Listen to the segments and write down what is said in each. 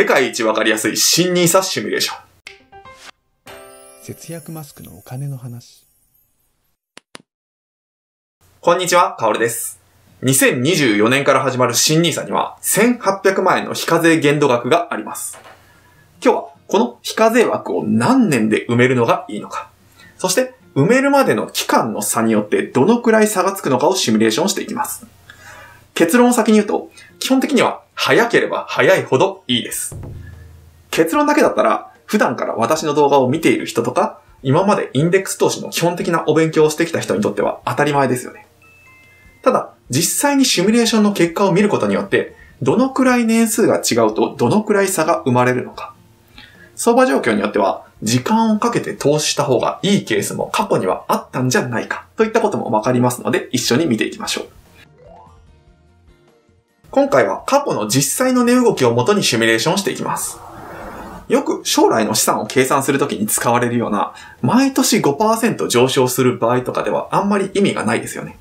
世界一わかりやすい新NISAシミュレーション。節約マスクのお金の話。こんにちは、かおるです。2024年から始まる新NISAには1800万円の非課税限度額があります。今日はこの非課税枠を何年で埋めるのがいいのか、そして埋めるまでの期間の差によってどのくらい差がつくのかをシミュレーションしていきます。結論を先に言うと、基本的には早ければ早いほどいいです。結論だけだったら、普段から私の動画を見ている人とか、今までインデックス投資の基本的なお勉強をしてきた人にとっては当たり前ですよね。ただ、実際にシミュレーションの結果を見ることによって、どのくらい年数が違うとどのくらい差が生まれるのか。相場状況によっては、時間をかけて投資した方がいいケースも過去にはあったんじゃないか、といったこともわかりますので、一緒に見ていきましょう。今回は過去の実際の値動きをもとにシミュレーションしていきます。よく将来の資産を計算するときに使われるような、毎年 5% 上昇する場合とかではあんまり意味がないですよね。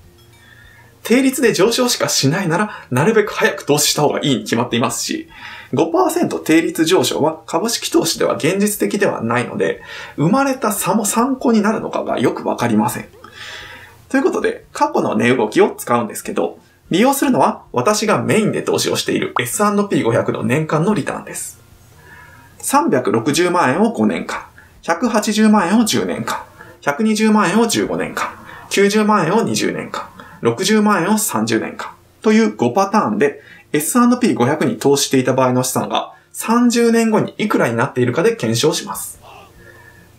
定率で上昇しかしないなら、なるべく早く投資した方がいいに決まっていますし、5% 定率上昇は株式投資では現実的ではないので、生まれた差も参考になるのかがよくわかりません。ということで、過去の値動きを使うんですけど、利用するのは私がメインで投資をしている S&P500 の年間のリターンです。360万円を5年間、180万円を10年間、120万円を15年間、90万円を20年間、60万円を30年間という5パターンで S&P500 に投資していた場合の資産が30年後にいくらになっているかで検証します。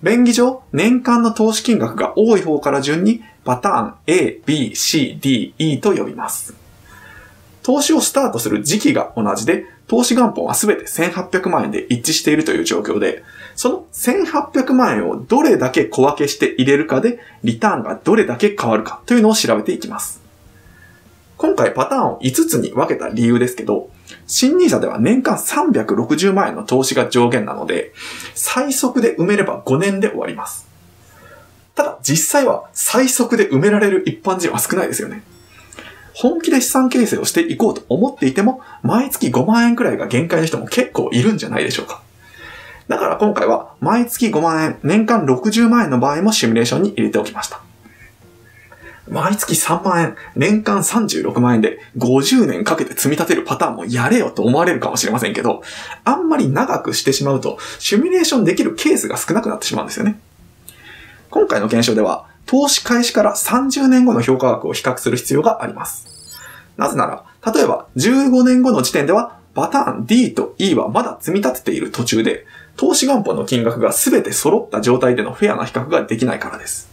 便宜上、年間の投資金額が多い方から順にパターン A、B、C、D、E と呼びます。投資をスタートする時期が同じで、投資元本は全て1800万円で一致しているという状況で、その1800万円をどれだけ小分けして入れるかで、リターンがどれだけ変わるかというのを調べていきます。今回パターンを5つに分けた理由ですけど、新NISAでは年間360万円の投資が上限なので、最速で埋めれば5年で終わります。ただ実際は最速で埋められる一般人は少ないですよね。本気で資産形成をしていこうと思っていても、毎月5万円くらいが限界の人も結構いるんじゃないでしょうか。だから今回は毎月5万円、年間60万円の場合もシミュレーションに入れておきました。毎月3万円、年間36万円で50年かけて積み立てるパターンもやれよと思われるかもしれませんけど、あんまり長くしてしまうとシミュレーションできるケースが少なくなってしまうんですよね。今回の検証では、投資開始から30年後の評価額を比較する必要があります。なぜなら、例えば15年後の時点では、パターン D と E はまだ積み立てている途中で、投資元本の金額が全て揃った状態でのフェアな比較ができないからです。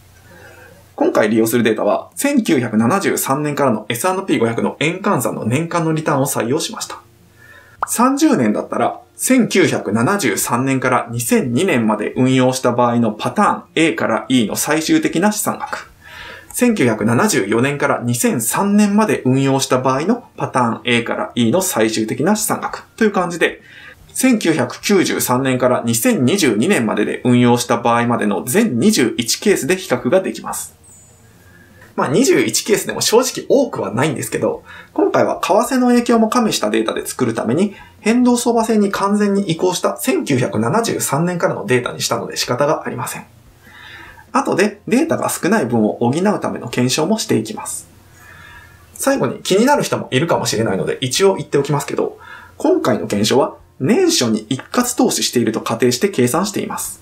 今回利用するデータは、1973年からの S&P500 の円換算の年間のリターンを採用しました。30年だったら、1973年から2002年まで運用した場合のパターン A から E の最終的な資産額。1974年から2003年まで運用した場合のパターン A から E の最終的な資産額という感じで、1993年から2022年までで運用した場合までの全21ケースで比較ができます。まあ21ケースでも正直多くはないんですけど、今回は為替の影響も加味したデータで作るために変動相場制に完全に移行した1973年からのデータにしたので仕方がありません。後でデータが少ない分を補うための検証もしていきます。最後に気になる人もいるかもしれないので一応言っておきますけど、今回の検証は年初に一括投資していると仮定して計算しています。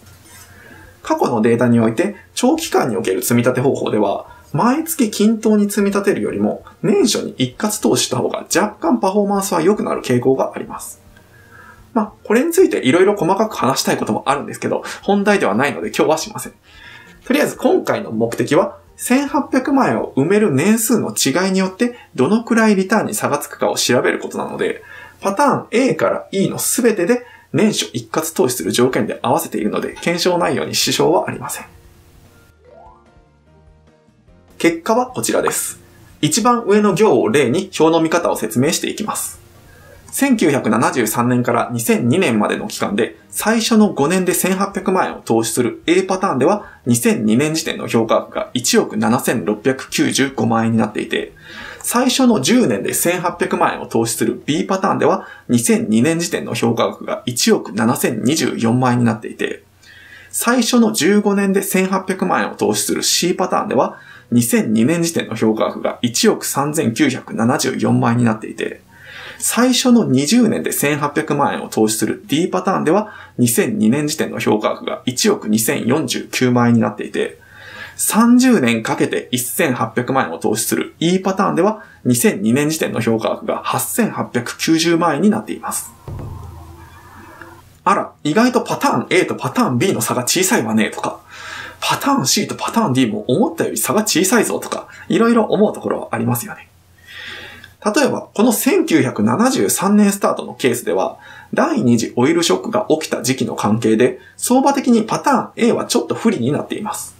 過去のデータにおいて長期間における積み立て方法では、毎月均等に積み立てるよりも、年初に一括投資した方が若干パフォーマンスは良くなる傾向があります。まあ、これについていろいろ細かく話したいこともあるんですけど、本題ではないので今日はしません。とりあえず今回の目的は、1800万円を埋める年数の違いによって、どのくらいリターンに差がつくかを調べることなので、パターン A から E の全てで年初一括投資する条件で合わせているので、検証内容に支障はありません。結果はこちらです。一番上の行を例に表の見方を説明していきます。1973年から2002年までの期間で最初の5年で1800万円を投資する A パターンでは2002年時点の評価額が1億7695万円になっていて、最初の10年で1800万円を投資する B パターンでは、2002年時点の評価額が1億7024万円になっていて、最初の15年で1800万円を投資する C パターンでは、2002年時点の評価額が1億3974万円になっていて、最初の20年で1800万円を投資する D パターンでは、2002年時点の評価額が1億2049万円になっていて、30年かけて1800万円を投資する E パターンでは、2002年時点の評価額が8890万円になっています。あら、意外とパターン A とパターン B の差が小さいわねとか、パターン C とパターン D も思ったより差が小さいぞとか、いろいろ思うところはありますよね。例えば、この1973年スタートのケースでは、第二次オイルショックが起きた時期の関係で、相場的にパターン A はちょっと不利になっています。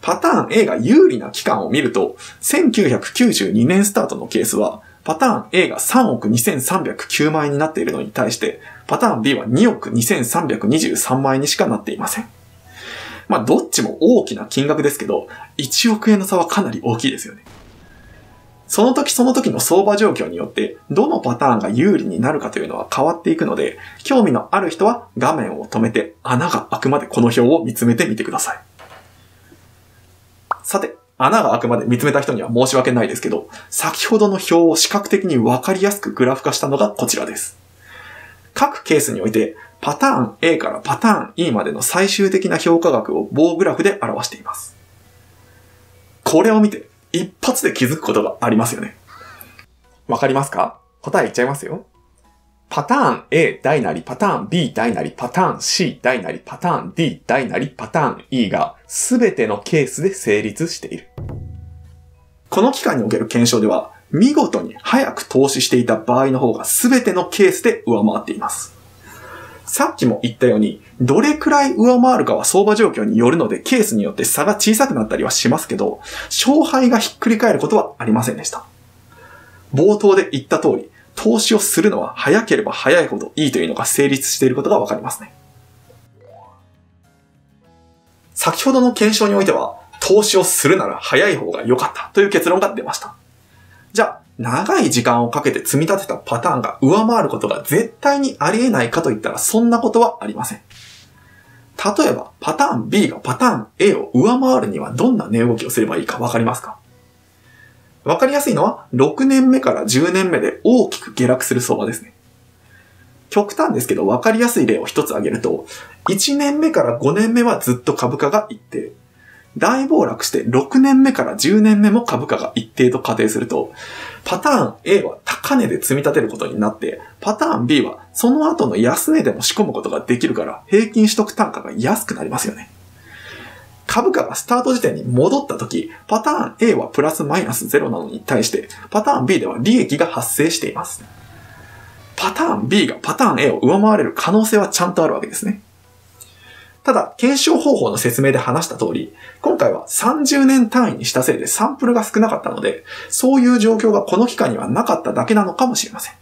パターン A が有利な期間を見ると、1992年スタートのケースは、パターン A が3億2309万円になっているのに対して、パターン B は2億2323万円にしかなっていません。まあ、どっちも大きな金額ですけど、1億円の差はかなり大きいですよね。その時その時の相場状況によって、どのパターンが有利になるかというのは変わっていくので、興味のある人は画面を止めて穴が開くまでこの表を見つめてみてください。さて、穴が開くまで見つめた人には申し訳ないですけど、先ほどの表を視覚的に分かりやすくグラフ化したのがこちらです。各ケースにおいて、パターン A からパターン E までの最終的な評価額を棒グラフで表しています。これを見て、一発で気づくことがありますよね。わかりますか？答え言っちゃいますよ。パターン A 大なり、パターン B 大なり、パターン C 大なり、パターン D 大なり、パターン E が全てのケースで成立している。この期間における検証では、見事に早く投資していた場合の方が全てのケースで上回っています。さっきも言ったように、どれくらい上回るかは相場状況によるので、ケースによって差が小さくなったりはしますけど、勝敗がひっくり返ることはありませんでした。冒頭で言った通り、投資をするのは早ければ早いほどいいというのが成立していることがわかりますね。先ほどの検証においては、投資をするなら早い方が良かったという結論が出ました。じゃあ、長い時間をかけて積み立てたパターンが上回ることが絶対にありえないかといったらそんなことはありません。例えば、パターン B がパターン A を上回るにはどんな値動きをすればいいかわかりますか？わかりやすいのは、6年目から10年目で大きく下落する相場ですね。極端ですけど、わかりやすい例を一つ挙げると、1年目から5年目はずっと株価が一定。大暴落して6年目から10年目も株価が一定と仮定すると、パターン A は高値で積み立てることになって、パターン B はその後の安値でも仕込むことができるから、平均取得単価が安くなりますよね。株価がスタート時点に戻った時、パターン A はプラスマイナス0なのに対して、パターン B では利益が発生しています。パターン B がパターン A を上回れる可能性はちゃんとあるわけですね。ただ、検証方法の説明で話した通り、今回は30年単位にしたせいでサンプルが少なかったので、そういう状況がこの期間にはなかっただけなのかもしれません。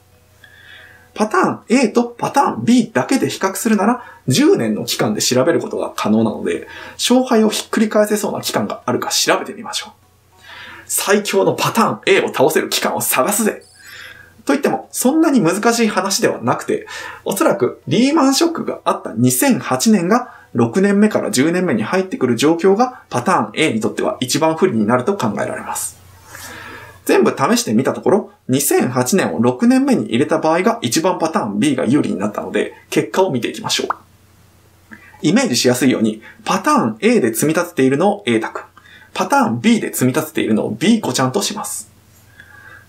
パターン A とパターン B だけで比較するなら、10年の期間で調べることが可能なので、勝敗をひっくり返せそうな期間があるか調べてみましょう。最強のパターン A を倒せる期間を探すぜ！といっても、そんなに難しい話ではなくて、おそらくリーマンショックがあった2008年が、6年目から10年目に入ってくる状況がパターン A にとっては一番不利になると考えられます。全部試してみたところ、2008年を6年目に入れた場合が一番パターン B が有利になったので、結果を見ていきましょう。イメージしやすいように、パターン A で積み立てているのを A 太くん、パターン B で積み立てているのを B 子ちゃんとします。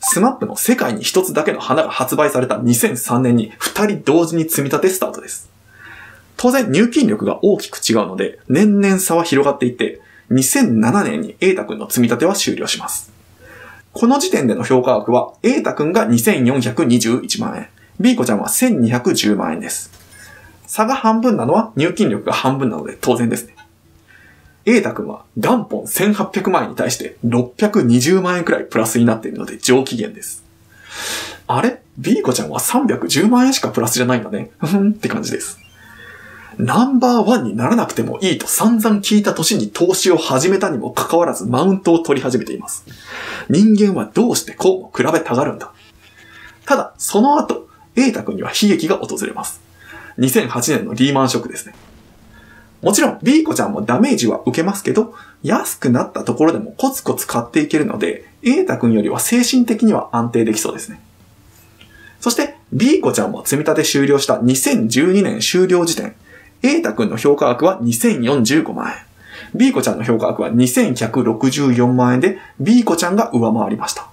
スマップの世界に一つだけの花が発売された2003年に2人同時に積み立てスタートです。当然入金力が大きく違うので、年々差は広がっていって、2007年に A 太くんの積み立ては終了します。この時点での評価額は、A 太くんが2421万円、B 子ちゃんは1210万円です。差が半分なのは入金力が半分なので当然ですね。A 太くんは元本1800万円に対して620万円くらいプラスになっているので上機嫌です。あれ？ B 子ちゃんは310万円しかプラスじゃないんだね。ふふんって感じです。ナンバーワンにならなくてもいいと散々聞いた年に投資を始めたにもかかわらずマウントを取り始めています。人間はどうしてこうも比べたがるんだ。ただ、その後、瑛太君には悲劇が訪れます。2008年のリーマンショックですね。もちろん、B子ちゃんもダメージは受けますけど、安くなったところでもコツコツ買っていけるので、瑛太君よりは精神的には安定できそうですね。そして、B子ちゃんも積み立て終了した2012年終了時点、瑛太君の評価額は2045万円。B子ちゃんの評価額は2164万円で、B子ちゃんが上回りました。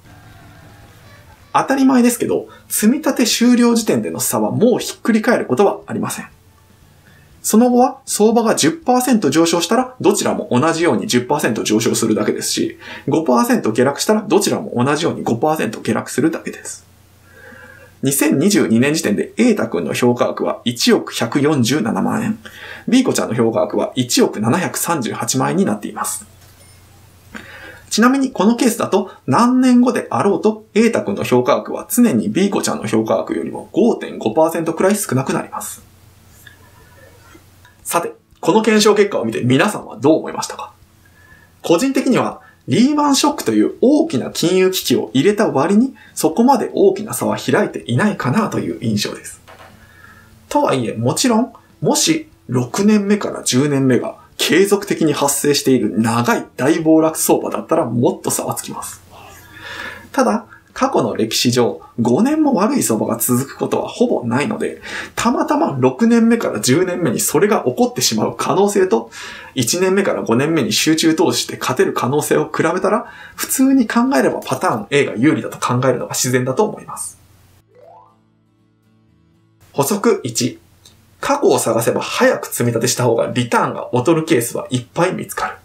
当たり前ですけど、積み立て終了時点での差はもうひっくり返ることはありません。その後は相場が 10% 上昇したらどちらも同じように 10% 上昇するだけですし、 5% 下落したらどちらも同じように 5% 下落するだけです。2022年時点で 瑛太君の評価額は1億147万円、B子ちゃんの評価額は1億738万円になっています。ちなみにこのケースだと何年後であろうと 瑛太君の評価額は常に B子ちゃんの評価額よりも 5.5% くらい少なくなります。さて、この検証結果を見て皆さんはどう思いましたか？個人的には、リーマンショックという大きな金融危機を入れた割に、そこまで大きな差は開いていないかなという印象です。とはいえ、もちろん、もし6年目から10年目が継続的に発生している長い大暴落相場だったらもっと差はつきます。ただ、過去の歴史上、5年も悪い相場が続くことはほぼないので、たまたま6年目から10年目にそれが起こってしまう可能性と、1年目から5年目に集中投資して勝てる可能性を比べたら、普通に考えればパターン A が有利だと考えるのが自然だと思います。補足1、過去を探せば早く積み立てした方がリターンが劣るケースはいっぱい見つかる。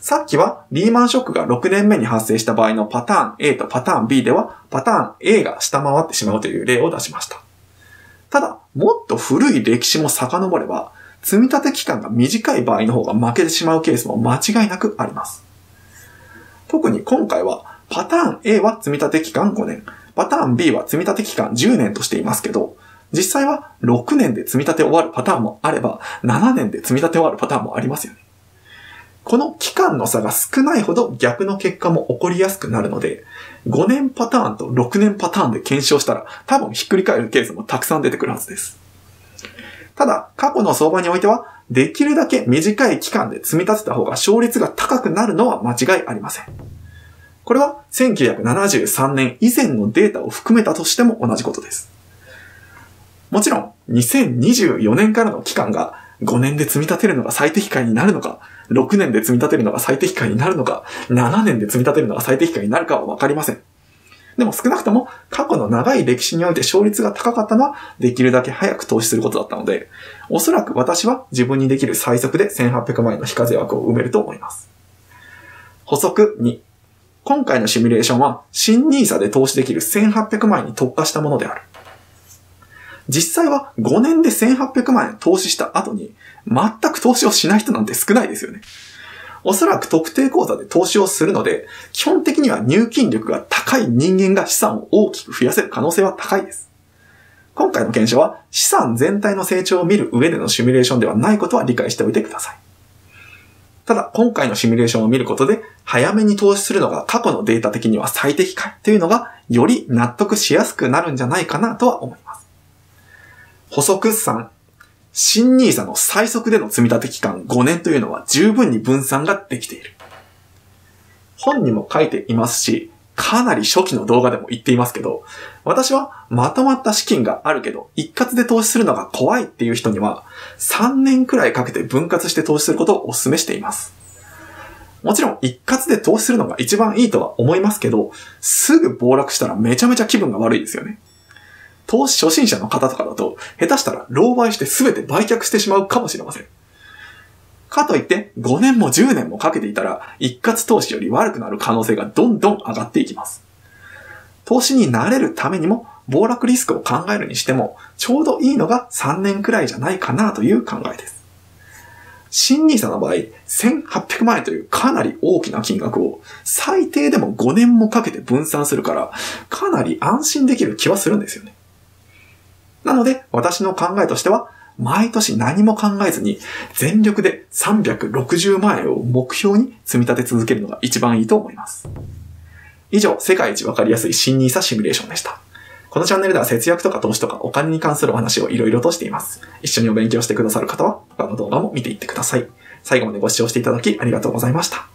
さっきはリーマンショックが6年目に発生した場合のパターン A とパターン B ではパターン A が下回ってしまうという例を出しました。ただ、もっと古い歴史も遡れば、積み立て期間が短い場合の方が負けてしまうケースも間違いなくあります。特に今回はパターン A は積み立て期間5年、パターン B は積み立て期間10年としていますけど、実際は6年で積み立て終わるパターンもあれば、7年で積み立て終わるパターンもありますよね。この期間の差が少ないほど逆の結果も起こりやすくなるので、5年パターンと6年パターンで検証したら多分ひっくり返るケースもたくさん出てくるはずです。ただ、過去の相場においては、できるだけ短い期間で積み立てた方が勝率が高くなるのは間違いありません。これは1973年以前のデータを含めたとしても同じことです。もちろん、2024年からの期間が5年で積み立てるのが最適解になるのか、6年で積み立てるのが最適解になるのか、7年で積み立てるのが最適解になるかはわかりません。でも少なくとも過去の長い歴史において勝率が高かったのはできるだけ早く投資することだったので、おそらく私は自分にできる最速で1800万円の非課税枠を埋めると思います。補足2。今回のシミュレーションは新NISAで投資できる1800万円に特化したものである。実際は5年で1800万円投資した後に全く投資をしない人なんて少ないですよね。おそらく特定口座で投資をするので、基本的には入金力が高い人間が資産を大きく増やせる可能性は高いです。今回の検証は資産全体の成長を見る上でのシミュレーションではないことは理解しておいてください。ただ、今回のシミュレーションを見ることで、早めに投資するのが過去のデータ的には最適解というのがより納得しやすくなるんじゃないかなとは思います。補足3、新NISAの最速での積立期間5年というのは十分に分散ができている。本にも書いていますし、かなり初期の動画でも言っていますけど、私はまとまった資金があるけど一括で投資するのが怖いっていう人には3年くらいかけて分割して投資することをお勧めしています。もちろん一括で投資するのが一番いいとは思いますけど、すぐ暴落したらめちゃめちゃ気分が悪いですよね。投資初心者の方とかだと、下手したら狼狽して全て売却してしまうかもしれません。かといって、5年も10年もかけていたら、一括投資より悪くなる可能性がどんどん上がっていきます。投資に慣れるためにも、暴落リスクを考えるにしても、ちょうどいいのが3年くらいじゃないかなという考えです。新NISAの場合、1800万円というかなり大きな金額を最低でも5年もかけて分散するから、かなり安心できる気はするんですよね。なので、私の考えとしては、毎年何も考えずに全力で360万円を目標に積み立て続けるのが一番いいと思います。以上、世界一わかりやすい新NISAシミュレーションでした。このチャンネルでは節約とか投資とかお金に関するお話をいろいろとしています。一緒にお勉強してくださる方は他の動画も見ていってください。最後までご視聴していただきありがとうございました。